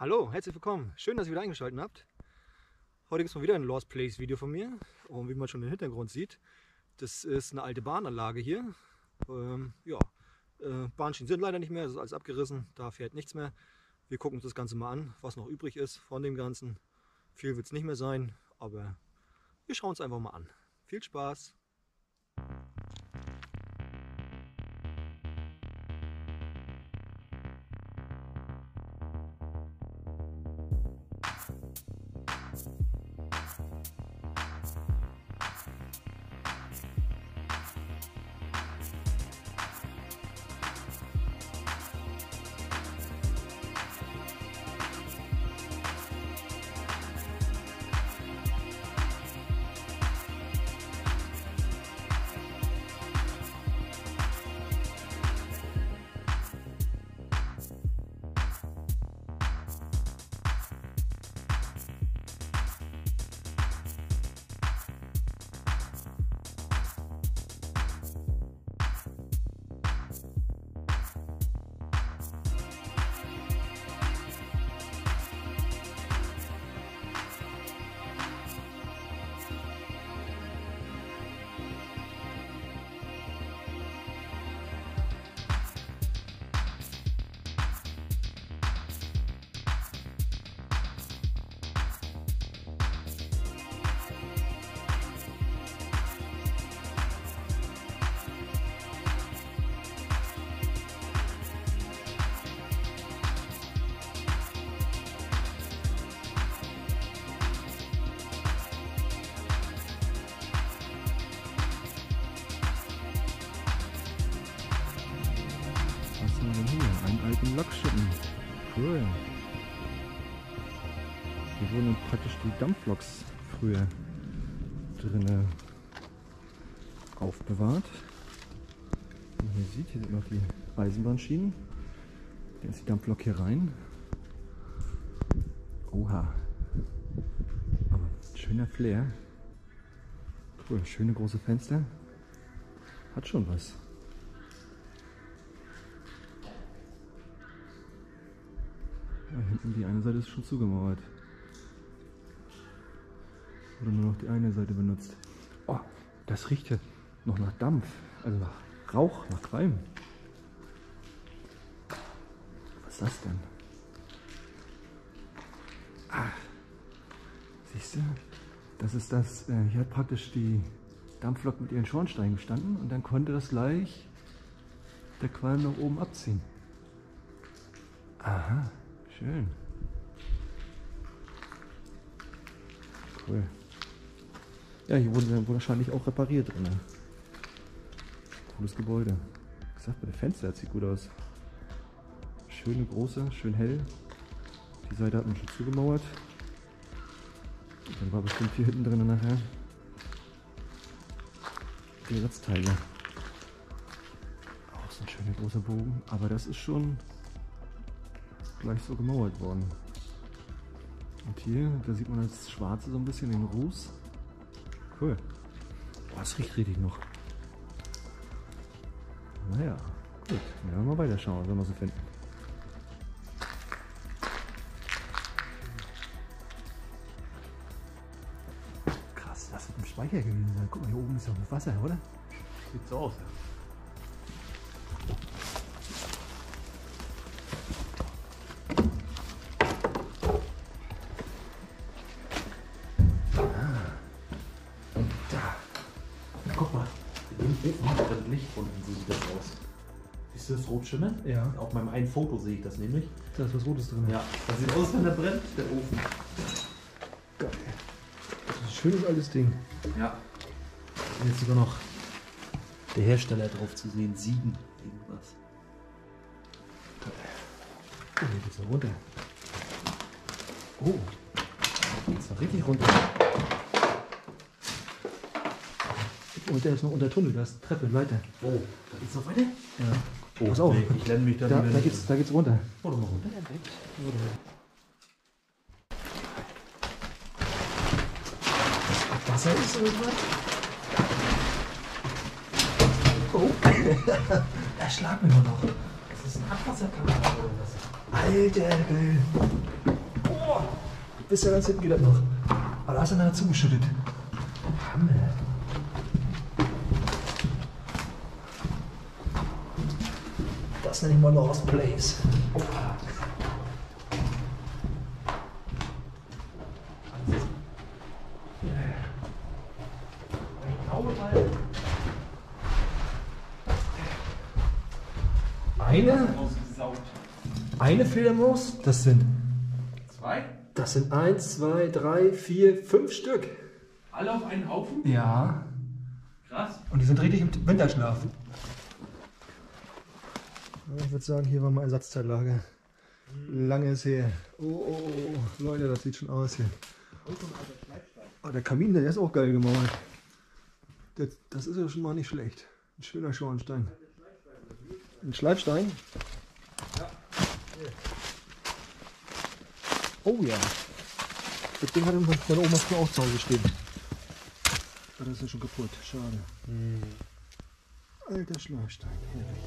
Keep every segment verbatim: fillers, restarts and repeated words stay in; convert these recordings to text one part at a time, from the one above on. Hallo, herzlich willkommen. Schön, dass ihr wieder eingeschaltet habt. Heute gibt es mal wieder ein Lost Place Video von mir. Und wie man schon im Hintergrund sieht, das ist eine alte Bahnanlage hier. Ähm, ja, äh, Bahnschienen sind leider nicht mehr, das ist alles abgerissen, da fährt nichts mehr. Wir gucken uns das Ganze mal an, was noch übrig ist von dem Ganzen. Viel wird es nicht mehr sein, aber wir schauen es einfach mal an. Viel Spaß! Alten Lokschuppen. Cool. Hier wurden praktisch die Dampfloks früher drinne aufbewahrt. Und hier sieht, hier sind noch die Eisenbahnschienen. Da ist die Dampflok hier rein. Oha. Aber schöner Flair. Cool, schöne große Fenster. Hat schon was. Da hinten die eine Seite ist schon zugemauert. Oder nur noch die eine Seite benutzt. Oh, das riecht ja noch nach Dampf, also nach Rauch, nach Qualm. Was ist das denn? Ach, siehst du? Das ist das, hier hat praktisch die Dampflok mit ihren Schornsteinen gestanden und dann konnte das gleich der Qualm nach oben abziehen. Aha. Schön. Cool. Ja, hier wurde wahrscheinlich auch repariert drin. Cooles Gebäude. Ich sag mal, der Fenster sieht gut aus. Schöne große, schön hell. Die Seite hat man schon zugemauert. Und dann war bestimmt hier hinten drin nachher die Ersatzteile. Auch so ein schöner großer Bogen. Aber das ist schon gleich so gemauert worden. Und hier, da sieht man das Schwarze so ein bisschen, den Ruß. Cool. Boah, das riecht richtig noch. Naja, gut. Dann werden wir mal weiter schauen, was wir so finden. Krass, das wird im Speicher gewesen sein. Guck mal, hier oben ist ja auch mit Wasser, oder? Sieht so aus, ja. Licht von so sieht das aus. Siehst du das Rotschimmel? Ja. Auf meinem einen Foto sehe ich das nämlich. Da ist was Rotes drin. Ja, das sieht aus, wenn der brennt, der Ofen. Geil. Das ist ein schönes altes Ding. Ja. Und jetzt sogar noch der Hersteller drauf zu sehen. Siegen. Irgendwas. Geil. Oh, hier geht's noch runter. Oh. Hier geht's noch richtig runter. Und der ist noch unter Tunnel, da ist Treppe weiter. Oh, da geht's noch weiter? Ja. Oh, pass auf. Nee, ich lerne mich da, da wieder. Da geht's, da geht's runter. Oder mal runter. Ob Wasser ist oder was? Oh, da schlagen wir noch. Das ist ein Abwasserkanal oder was? Alter, geil. Oh, bisher ganz hinten geht das noch. Aber da hast du nachher zugeschüttet. Hammer. Das nenne ich mal Lost Place. Eine, eine Fledermaus, das sind zwei. Das sind eins, zwei, drei, vier, fünf Stück. Alle auf einen Haufen? Ja. Krass. Und die sind richtig im Winterschlaf. Ich würde sagen, hier war mal Ersatzteillager. Lange ist her. Oh, oh, oh, Leute, das sieht schon aus hier. Oh, der Kamin, der ist auch geil gemauert. Das, das ist ja schon mal nicht schlecht. Ein schöner Schornstein. Ein Schleifstein? Ja. Oh ja. Das Ding hat meine Oma früher auch zu Hause stehen. Aber das ist ja schon kaputt. Schade. Hm. Alter Schleifstein. Herrlich.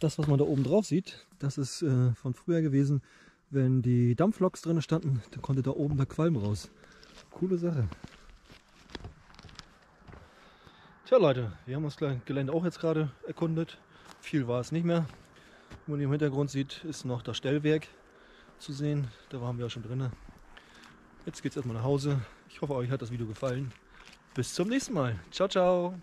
Das, was man da oben drauf sieht, das ist äh, von früher gewesen, wenn die Dampfloks drin standen, dann konnte da oben der Qualm raus. Coole Sache. Tja Leute, wir haben das Gelände auch jetzt gerade erkundet. Viel war es nicht mehr. Wie man im Hintergrund sieht, ist noch das Stellwerk zu sehen. Da waren wir ja schon drin. Jetzt geht es erstmal nach Hause. Ich hoffe, euch hat das Video gefallen. Bis zum nächsten Mal. Ciao, ciao.